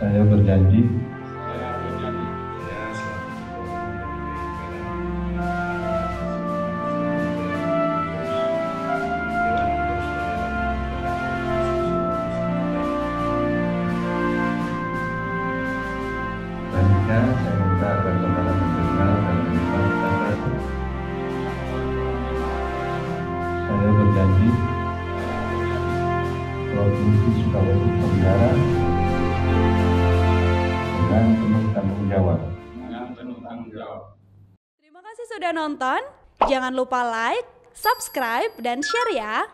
Saya berjanji Provinsi Sulawesi Tenggara dengan penuh tanggung jawab. Terima kasih sudah nonton. Jangan lupa like, subscribe, dan share ya.